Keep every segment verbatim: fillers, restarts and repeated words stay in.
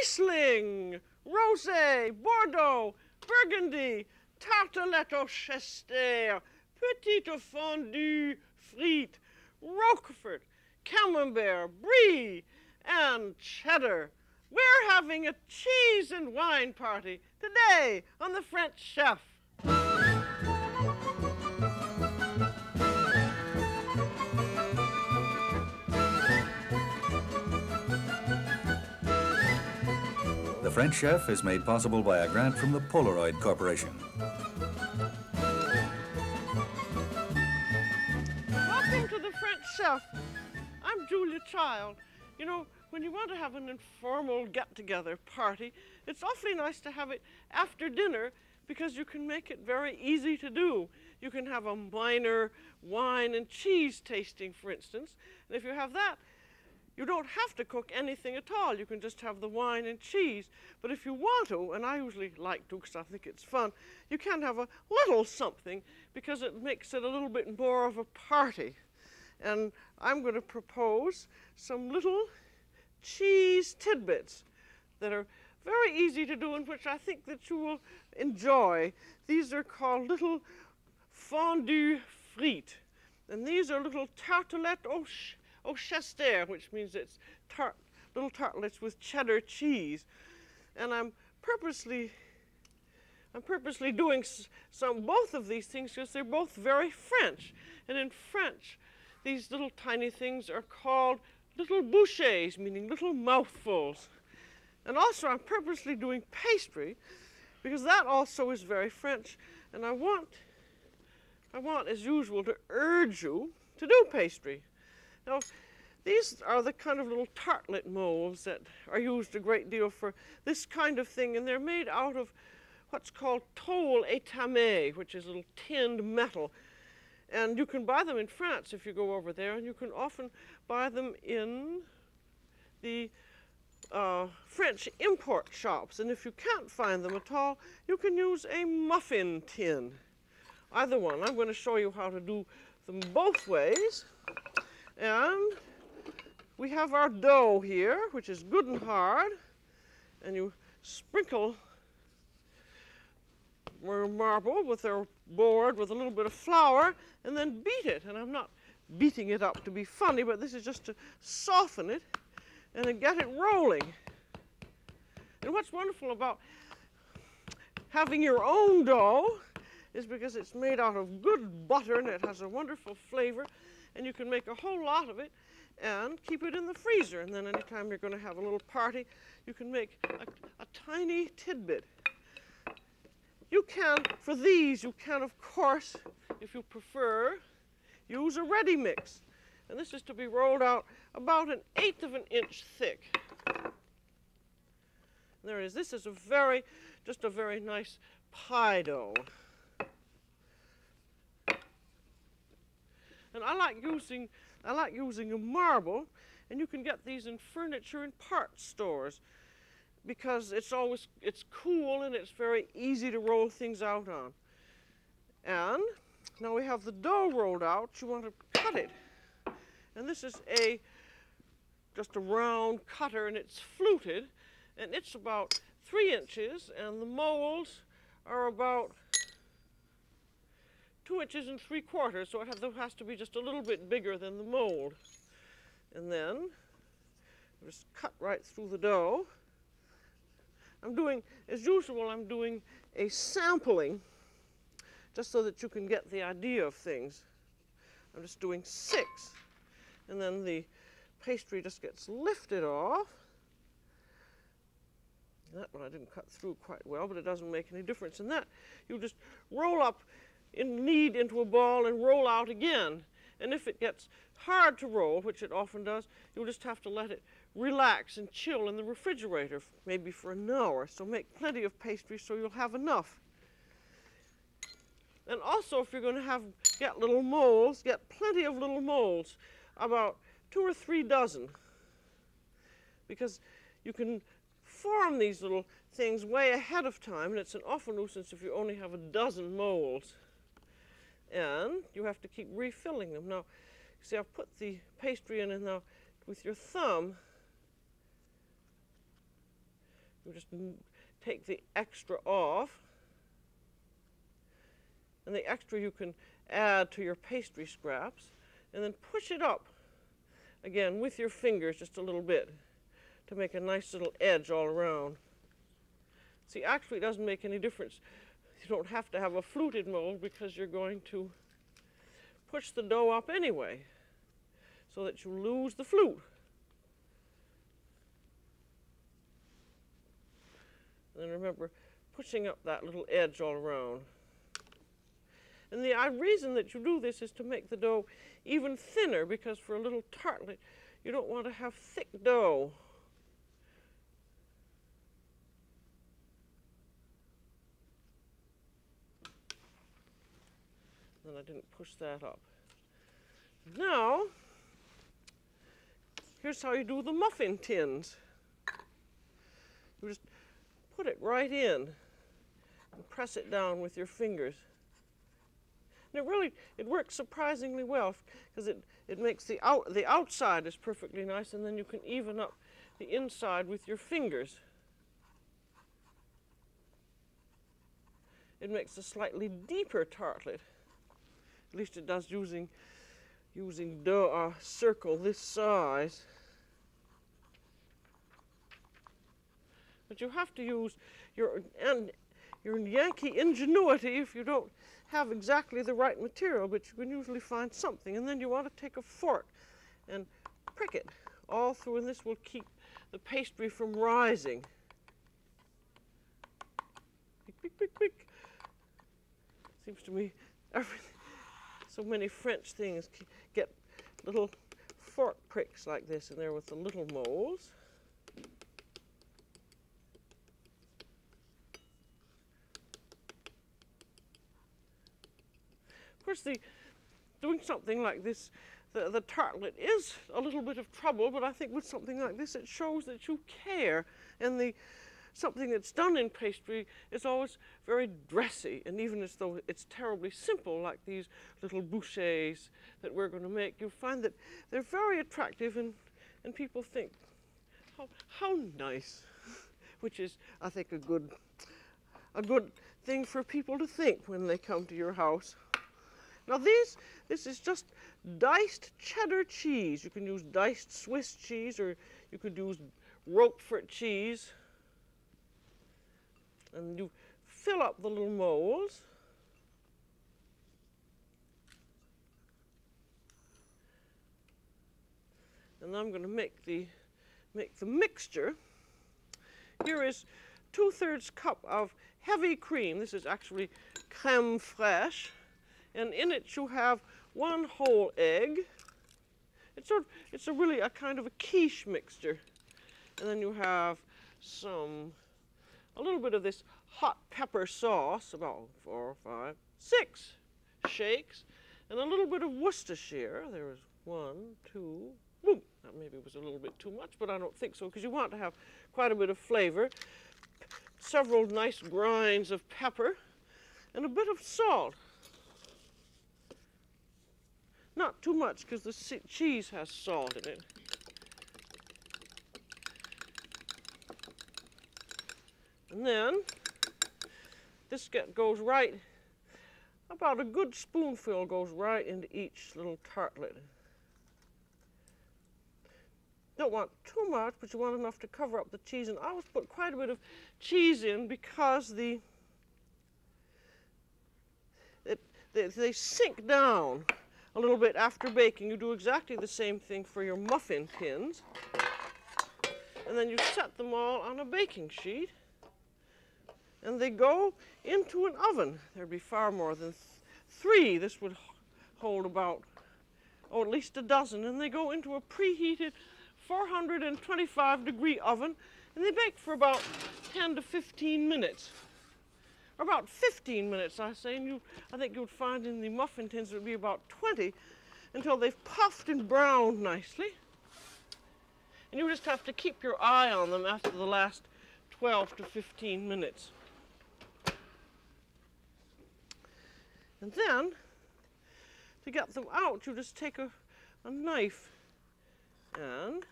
Riesling, Rosé, Bordeaux, Burgundy, Tartelette au Chester, Petite Fondue Frite, Roquefort, Camembert, Brie, and Cheddar. We're having a cheese and wine party today on The French Chef. The French Chef is made possible by a grant from the Polaroid Corporation. Welcome to The French Chef. I'm Julia Child. You know, when you want to have an informal get-together party, it's awfully nice to have it after dinner because you can make it very easy to do. You can have a minor wine and cheese tasting, for instance, and if you have that, you don't have to cook anything at all. You can just have the wine and cheese. But if you want to, and I usually like to because I think it's fun, you can have a little something because it makes it a little bit more of a party. And I'm going to propose some little cheese tidbits that are very easy to do and which I think that you will enjoy. These are called little fondue frites. And these are little tartelettes au au Chester, which means it's tart, little tartlets with cheddar cheese. And I'm purposely, I'm purposely doing some, both of these things because they're both very French. And in French, these little tiny things are called little bouchées, meaning little mouthfuls. And also I'm purposely doing pastry because that also is very French. And I want, I want, as usual, to urge you to do pastry. Now, these are the kind of little tartlet molds that are used a great deal for this kind of thing, and they're made out of what's called tôle étamée, which is little tinned metal. And you can buy them in France if you go over there, and you can often buy them in the uh, French import shops. And if you can't find them at all, you can use a muffin tin, either one. I'm going to show you how to do them both ways. And we have our dough here, which is good and hard. And you sprinkle your marble with a board with a little bit of flour and then beat it. And I'm not beating it up to be funny, but this is just to soften it and then get it rolling. And what's wonderful about having your own dough is because it's made out of good butter and it has a wonderful flavor. And you can make a whole lot of it and keep it in the freezer. And then anytime you're going to have a little party, you can make a, a tiny tidbit. You can, for these, you can, of course, if you prefer, use a ready mix. And this is to be rolled out about an eighth of an inch thick. There is, this is a very, just a very nice pie dough. And I like using, I like using a marble, and you can get these in furniture and parts stores because it's always, it's cool and it's very easy to roll things out on. And now we have the dough rolled out, you want to cut it. And this is a, just a round cutter, and it's fluted, and it's about three inches, and the molds are about two inches and three quarters, so it has to be just a little bit bigger than the mold. And then just cut right through the dough. I'm doing, as usual, I'm doing a sampling just so that you can get the idea of things. I'm just doing six. And then the pastry just gets lifted off. That one I didn't cut through quite well, but it doesn't make any difference in that. You just roll up in knead into a ball and roll out again. And if it gets hard to roll, which it often does, you'll just have to let it relax and chill in the refrigerator, maybe for an hour. So make plenty of pastry so you'll have enough. And also, if you're going to have get little molds, get plenty of little molds, about two or three dozen, because you can form these little things way ahead of time, and it's an awful nuisance if you only have a dozen molds. And you have to keep refilling them. Now, see, I've put the pastry in, and now with your thumb, we'll just take the extra off. And the extra you can add to your pastry scraps, and then push it up again with your fingers just a little bit to make a nice little edge all around. See, actually it doesn't make any difference. You don't have to have a fluted mold because you're going to push the dough up anyway so that you lose the flute. And then remember, pushing up that little edge all around. And the reason that you do this is to make the dough even thinner, because for a little tartlet, you don't want to have thick dough. And I didn't push that up. Now, here's how you do the muffin tins. You just put it right in and press it down with your fingers. And it really, it works surprisingly well because it, it makes the, out, the outside is perfectly nice, and then you can even up the inside with your fingers. It makes a slightly deeper tartlet. At least it does using, using dough, uh, circle this size. But you have to use your, and your Yankee ingenuity if you don't have exactly the right material, but you can usually find something. And then you want to take a fork and prick it all through, and this will keep the pastry from rising. Quick, quick, quick, quick. Seems to me everything, so many French things get little fork pricks like this in there with the little molds. Of course, the, doing something like this, the, the tartlet is a little bit of trouble, but I think with something like this, it shows that you care. And the something that's done in pastry is always very dressy, and even as though it's terribly simple, like these little bouchées that we're going to make, you'll find that they're very attractive, and, and people think, how, how nice, which is, I think, a good, a good thing for people to think when they come to your house. Now these, this is just diced cheddar cheese. You can use diced Swiss cheese, or you could use Roquefort cheese. And you fill up the little molds. And I'm going to make the, make the mixture. Here is two-thirds cup of heavy cream. This is actually crème fraîche. And in it you have one whole egg. It's, sort of, it's a really a kind of a quiche mixture. And then you have some, a little bit of this hot pepper sauce, about four or five, six shakes, and a little bit of Worcestershire. There was one, two, boom. That maybe was a little bit too much, but I don't think so, because you want to have quite a bit of flavor. Several nice grinds of pepper, and a bit of salt. Not too much, because the cheese has salt in it. And then this get goes right, about a good spoonful goes right into each little tartlet. Don't want too much, but you want enough to cover up the cheese. And I always put quite a bit of cheese in because the it, they, they sink down a little bit after baking. You do exactly the same thing for your muffin tins. And then you set them all on a baking sheet. And they go into an oven. There'd be far more than th three. This would hold about, oh, at least a dozen. And they go into a preheated four hundred twenty-five degree oven, and they bake for about ten to fifteen minutes. Or about fifteen minutes, I say, and you, I think you'd find in the muffin tins it would be about twenty, until they've puffed and browned nicely. And you just have to keep your eye on them after the last twelve to fifteen minutes. And then, to get them out, you just take a, a knife and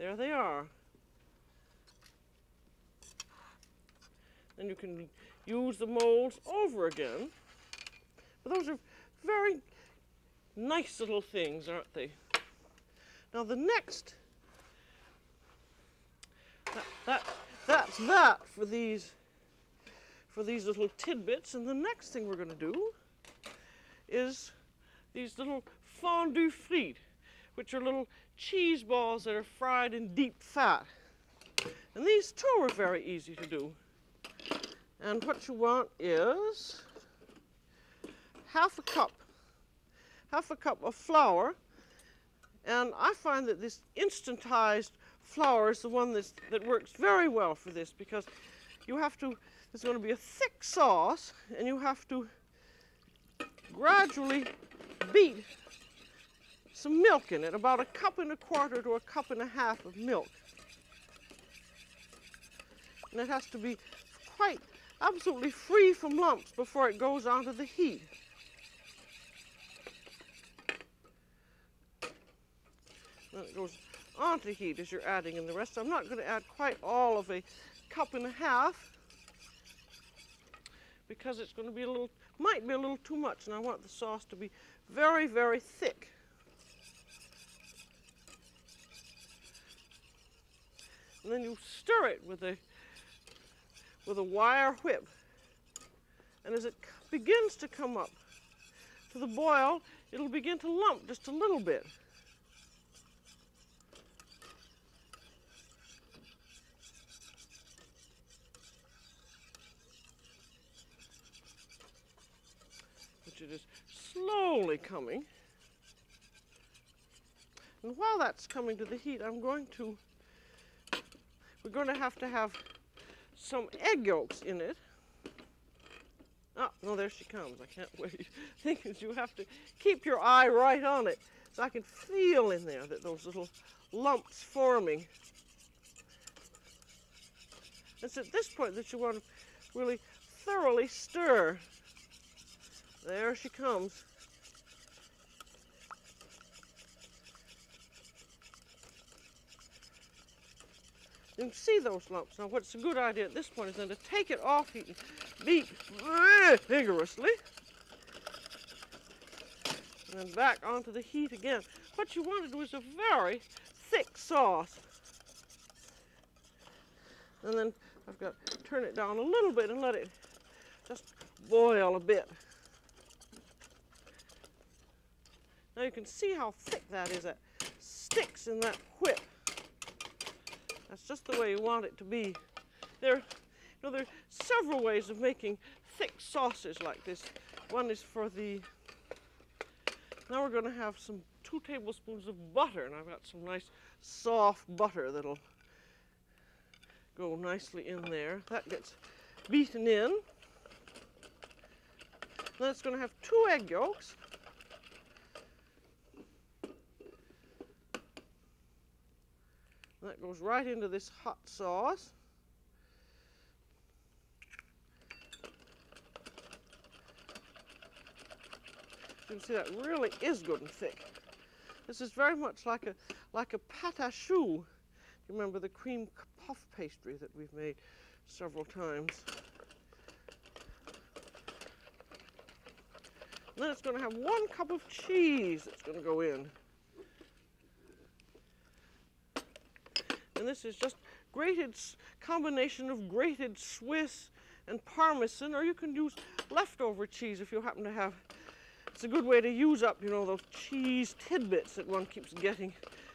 There they are. Then you can use the molds over again. But those are very nice little things, aren't they? Now the next, that, that, that's that for these, for these little tidbits. And the next thing we're going to do is these little fondue frites, which are little cheese balls that are fried in deep fat. And these too are very easy to do. And what you want is half a cup, half a cup of flour. And I find that this instantized flour is the one that's, that works very well for this, because you have to, there's going to be a thick sauce, and you have to gradually beat some milk in it, about a cup and a quarter to a cup and a half of milk. And it has to be quite absolutely free from lumps before it goes onto the heat. Then it goes onto the heat as you're adding in the rest. I'm not going to add quite all of a cup and a half, because it's going to be a little, might be a little too much, and I want the sauce to be very, very thick. And then you stir it with a with a wire whip. And as it begins to come up to the boil, it'll begin to lump just a little bit. Which it is slowly coming. And while that's coming to the heat, I'm going to we're going to have to have some egg yolks in it. Oh, no, there she comes. I can't wait. The thing is, you have to keep your eye right on it. So I can feel in there that those little lumps forming. It's at this point that you want to really thoroughly stir. There she comes. You can see those lumps. Now what's a good idea at this point is then to take it off heat and beat vigorously. And then back onto the heat again. What you want to do is a very thick sauce. And then I've got to turn it down a little bit and let it just boil a bit. Now you can see how thick that is. It sticks in that whip. That's just the way you want it to be. There, you know, there are several ways of making thick sauces like this. One is for the, now we're going to have some two tablespoons of butter, and I've got some nice soft butter that'll go nicely in there. That gets beaten in. Then it's going to have two egg yolks. That goes right into this hot sauce. You can see that really is good and thick. This is very much like a like a pâte à choux. You remember the cream puff pastry that we've made several times. And then it's going to have one cup of cheese that's going to go in. And this is just grated, combination of grated Swiss and Parmesan, or you can use leftover cheese if you happen to have. It's a good way to use up, you know, those cheese tidbits that one keeps getting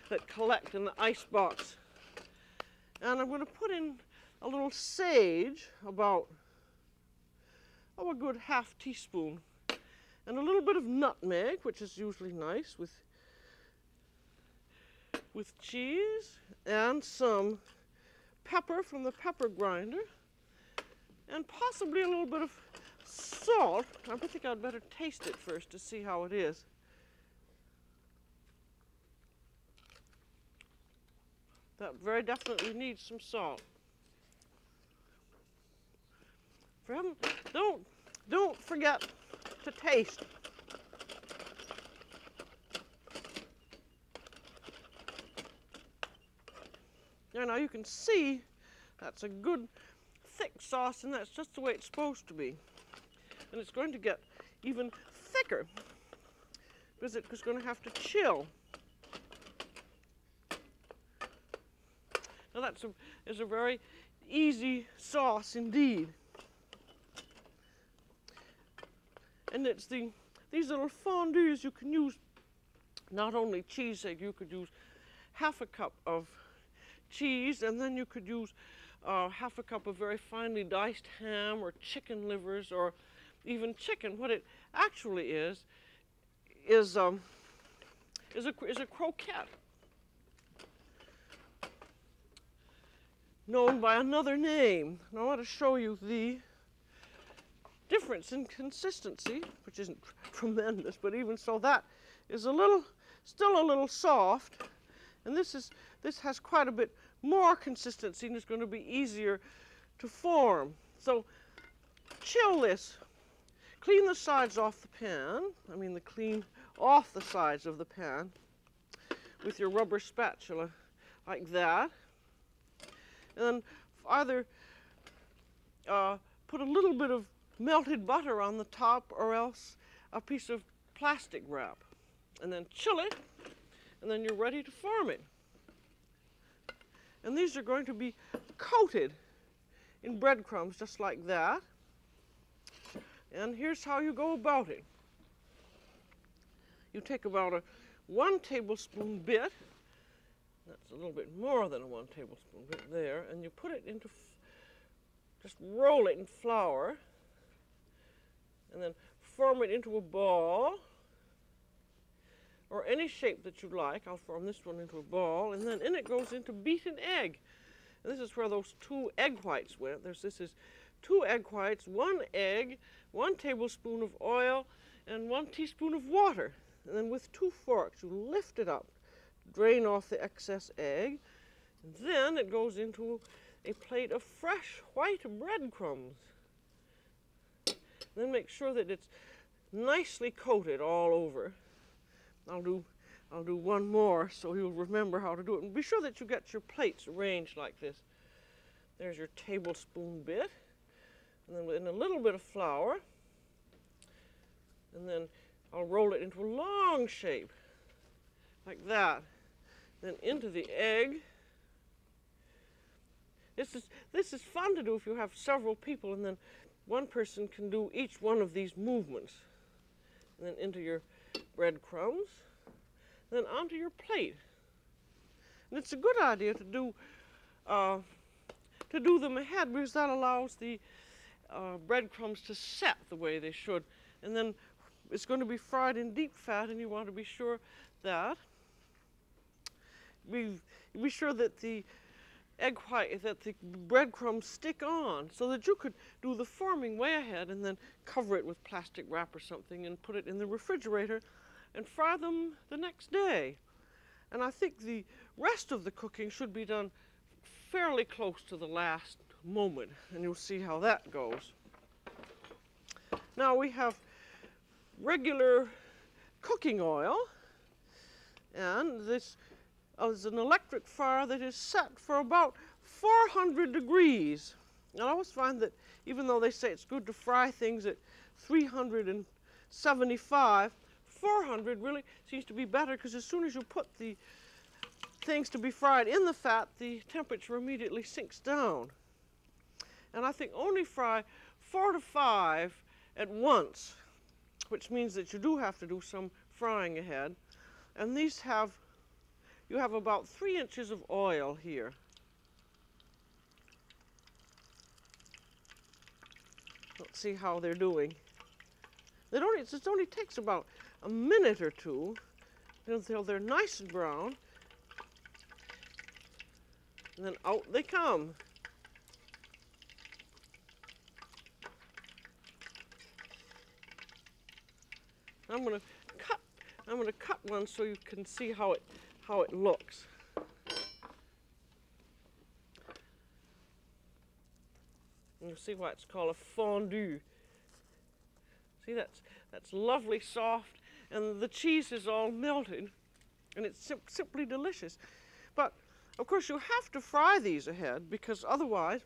that collect in the icebox. And I'm going to put in a little sage, about, oh, a good half teaspoon, and a little bit of nutmeg, which is usually nice with with cheese, and some pepper from the pepper grinder, and possibly a little bit of salt. I think I'd better taste it first to see how it is. That very definitely needs some salt. Don't, don't forget to taste. There now you can see that's a good thick sauce, and that's just the way it's supposed to be. And it's going to get even thicker because it's going to have to chill. Now that's a, is a very easy sauce indeed. And it's the, these little fondues you can use, not only cheese egg, you could use half a cup of cheese, and then you could use uh, half a cup of very finely diced ham or chicken livers or even chicken. What it actually is, is, um, is, a, is a croquette, known by another name. Now I want to show you the difference in consistency, which isn't tremendous, but even so that is a little, still a little soft. And this is, this has quite a bit more consistency and it's going to be easier to form. So chill this. Clean the sides off the pan. I mean the clean off the sides of the pan with your rubber spatula like that. And then either uh, put a little bit of melted butter on the top or else a piece of plastic wrap, and then chill it, and then you're ready to form it. And these are going to be coated in breadcrumbs just like that. And here's how you go about it. You take about a one tablespoon bit, that's a little bit more than a one tablespoon bit there, and you put it into, just roll it in flour, and then form it into a ball, or any shape that you like. I'll form this one into a ball, and then in it goes into beaten egg. And this is where those two egg whites went. There's, this is two egg whites, one egg, one tablespoon of oil, and one teaspoon of water. And then with two forks, you lift it up, drain off the excess egg, and then it goes into a plate of fresh white breadcrumbs. Then make sure that it's nicely coated all over. I'll do, I'll do one more so you'll remember how to do it. And be sure that you get your plates arranged like this. There's your tablespoon bit, and then within a little bit of flour, and then I'll roll it into a long shape like that. Then into the egg. This is, this is fun to do if you have several people, and then one person can do each one of these movements. And then into your breadcrumbs, then onto your plate. And it's a good idea to do uh, to do them ahead, because that allows the uh, breadcrumbs to set the way they should. And then it's going to be fried in deep fat, and you want to be sure that be be sure that the egg white, that the breadcrumbs stick on, so that you could do the forming way ahead and then cover it with plastic wrap or something and put it in the refrigerator and fry them the next day. And I think the rest of the cooking should be done fairly close to the last moment, and you'll see how that goes. Now we have regular cooking oil, and this is an electric fire that is set for about four hundred degrees. And I always find that even though they say it's good to fry things at three hundred seventy-five, four hundred really seems to be better, because as soon as you put the things to be fried in the fat, the temperature immediately sinks down. And I think only fry four to five at once, which means that you do have to do some frying ahead. And these have, you have about three inches of oil here. Let's see how they're doing. They don't, it just only takes about a minute or two until they're nice and brown. And then out they come. I'm gonna cut, I'm gonna cut one so you can see how it how it looks. And you'll see why it's called a fondue. See, that's, that's lovely soft, and the cheese is all melted, and it's sim simply delicious. But Of course, you have to fry these ahead because otherwise,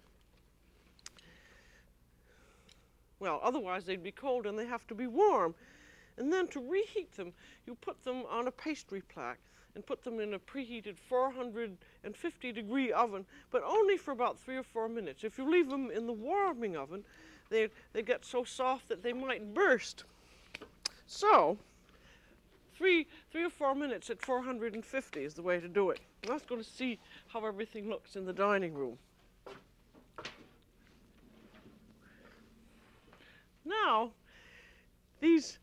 well, otherwise they'd be cold and they have to be warm. And then to reheat them, you put them on a pastry plaque and put them in a preheated four hundred fifty degree oven, but only for about three or four minutes. If you leave them in the warming oven, they, they get so soft that they might burst. So, three, three or four minutes at four hundred fifty is the way to do it. And that's going to see how everything looks in the dining room. Now, these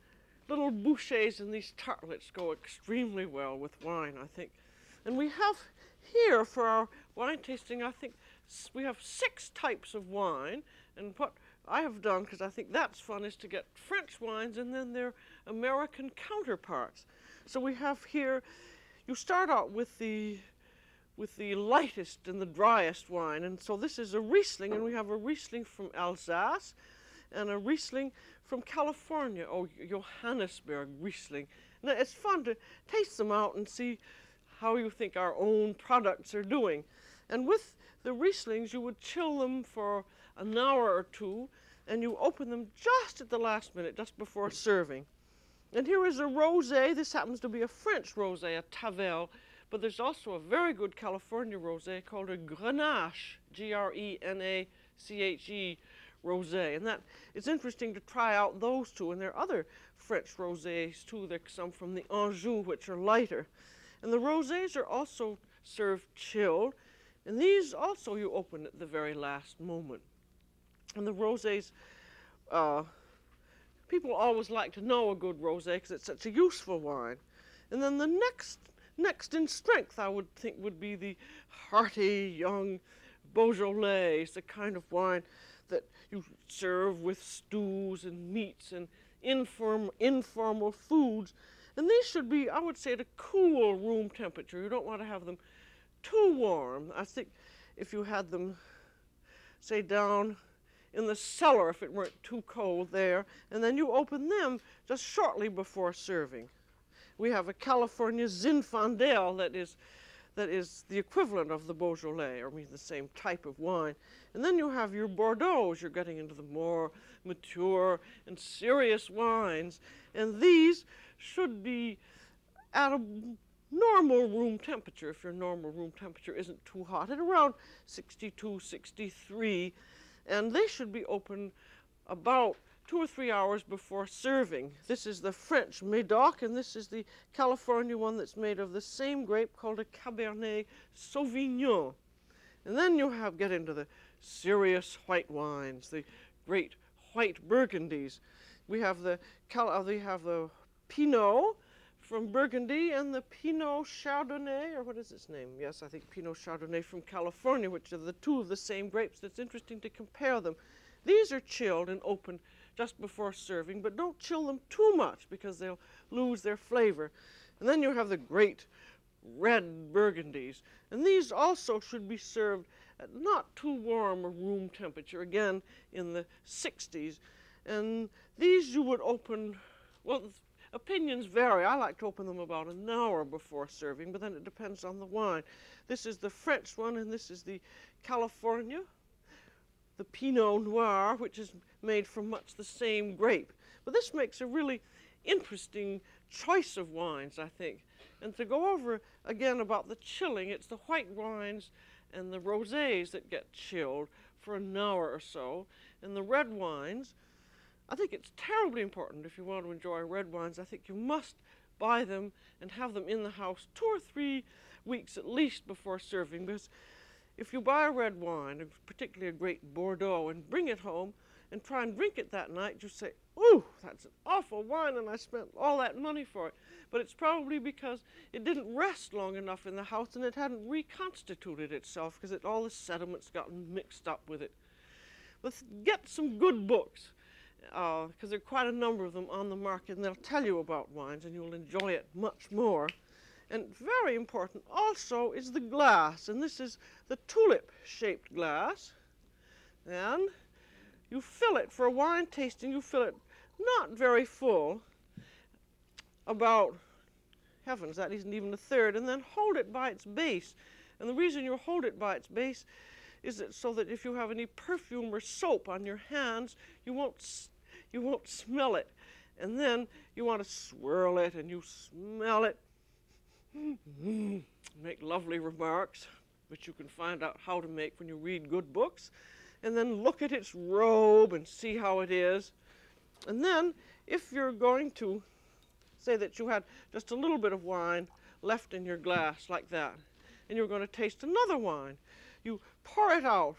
little bouchées and these tartlets go extremely well with wine, I think. And we have here for our wine tasting, I think we have six types of wine. And what I have done, because I think that's fun, is to get French wines and then their American counterparts. So we have here, you start out with the with the lightest and the driest wine. And so this is a Riesling, and we have a Riesling from Alsace and a Riesling from California, or Johannesburg Riesling. Now, it's fun to taste them out and see how you think our own products are doing. And with the Rieslings, you would chill them for an hour or two, and you open them just at the last minute, just before serving. And here is a rosé. This happens to be a French rosé, a Tavel, but there's also a very good California rosé called a Grenache, G R E N A C H E, rosé, and that it's interesting to try out those two, and there are other French rosés too. There's some from the Anjou, which are lighter, and the rosés are also served chilled, and these also you open at the very last moment. And the rosés, uh, people always like to know a good rosé because it's such a useful wine. And then the next, next in strength, I would think, would be the hearty young Beaujolais, the kind of wine that you serve with stews and meats and inform, informal foods. And these should be, I would say, at a cool room temperature. You don't want to have them too warm. I think if you had them, say, down in the cellar, if it weren't too cold there, and then you open them just shortly before serving. We have a California Zinfandel that is that is the equivalent of the Beaujolais, or I mean the same type of wine. And then you have your Bordeaux. You're getting into the more mature and serious wines. And these should be at a normal room temperature, if your normal room temperature isn't too hot, at around sixty-two, sixty-three. And they should be open about two or three hours before serving. This is the French Médoc, and this is the California one that's made of the same grape called a Cabernet Sauvignon. And then you have get into the serious white wines, the great white Burgundies. We have the, we have the Pinot from Burgundy and the Pinot Chardonnay, or what is its name? Yes, I think Pinot Chardonnay from California, which are the two of the same grapes. It's interesting to compare them. These are chilled and opened just before serving, but don't chill them too much because they'll lose their flavor. And then you have the great red Burgundies. And these also should be served at not too warm a room temperature, again in the sixties. And these you would open, well, opinions vary. I like to open them about an hour before serving, but then it depends on the wine. This is the French one, and this is the California, the Pinot Noir, which is made from much the same grape. But this makes a really interesting choice of wines, I think. And to go over again about the chilling, it's the white wines and the rosés that get chilled for an hour or so, and the red wines. I think it's terribly important if you want to enjoy red wines. I think you must buy them and have them in the house two or three weeks at least before serving, because if you buy a red wine, particularly a great Bordeaux, and bring it home and try and drink it that night, you say, "Ooh, that's an awful wine, and I spent all that money for it." But it's probably because it didn't rest long enough in the house and it hadn't reconstituted itself because it, all the sediments gotten mixed up with it. Let's get some good books, because uh, there are quite a number of them on the market, and they'll tell you about wines and you'll enjoy it much more. And very important also is the glass, and this is the tulip-shaped glass. And you fill it, for a wine tasting, you fill it not very full, about, heavens, that isn't even a third, and then hold it by its base. And the reason you hold it by its base is that so that if you have any perfume or soap on your hands, you won't, you won't smell it. And then you want to swirl it and you smell it. Mm-hmm. Make lovely remarks, which you can find out how to make when you read good books. And then look at its robe and see how it is. And then if you're going to say that you had just a little bit of wine left in your glass like that, and you're going to taste another wine, you pour it out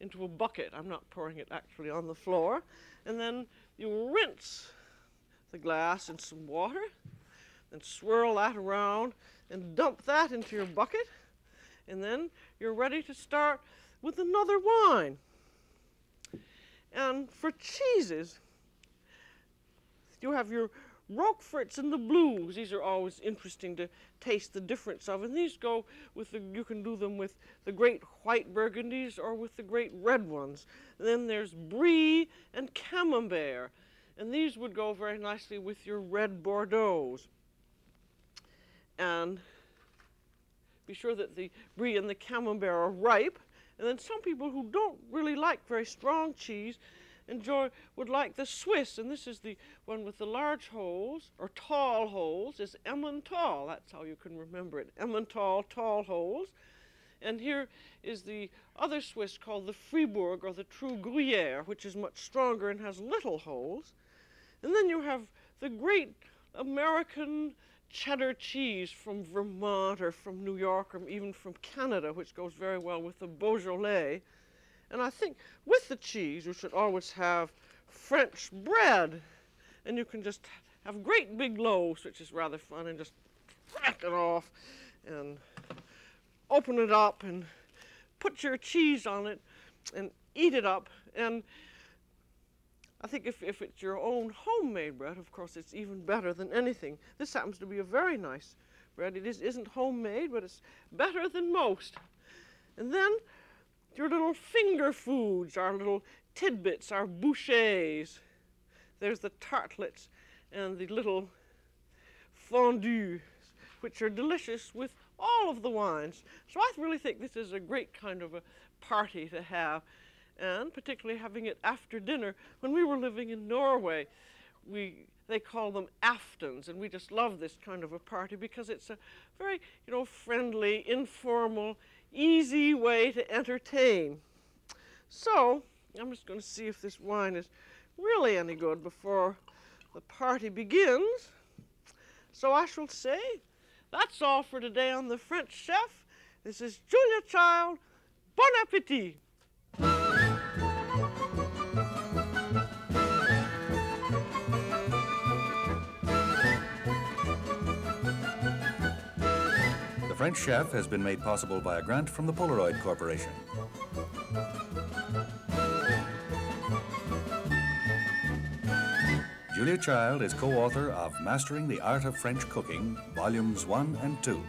into a bucket. I'm not pouring it actually on the floor. And then you rinse the glass in some water, then swirl that around and dump that into your bucket. And then you're ready to start with another wine. And for cheeses, you have your Roqueforts and the blues. These are always interesting to taste the difference of, and these go with the, you can do them with the great white Burgundies or with the great red ones. And then there's Brie and Camembert, and these would go very nicely with your red Bordeaux. And be sure that the Brie and the Camembert are ripe. And then some people who don't really like very strong cheese enjoy, would like the Swiss, and this is the one with the large holes, or tall holes, is Emmental. That's how you can remember it, Emmental, tall holes. And here is the other Swiss called the Fribourg, or the true Gruyere, which is much stronger and has little holes. And then you have the great American cheddar cheese from Vermont, or from New York, or even from Canada, which goes very well with the Beaujolais. And I think with the cheese, you should always have French bread. And you can just have great big loaves, which is rather fun, and just crack it off and open it up and put your cheese on it and eat it up. And I think if, if it's your own homemade bread, of course, it's even better than anything. This happens to be a very nice bread. It is, isn't homemade, but it's better than most. And then your little finger foods, our little tidbits, our bouchées. There's the tartlets and the little fondues, which are delicious with all of the wines. So I really think this is a great kind of a party to have, and particularly having it after dinner. When we were living in Norway, we they call them aftons, and we just love this kind of a party because it's a very, you know, friendly, informal, easy way to entertain. So I'm just going to see if this wine is really any good before the party begins. So I shall say that's all for today on The French Chef. This is Julia Child. Bon appétit! The French Chef has been made possible by a grant from the Polaroid Corporation. Julia Child is co-author of Mastering the Art of French Cooking, Volumes one and two.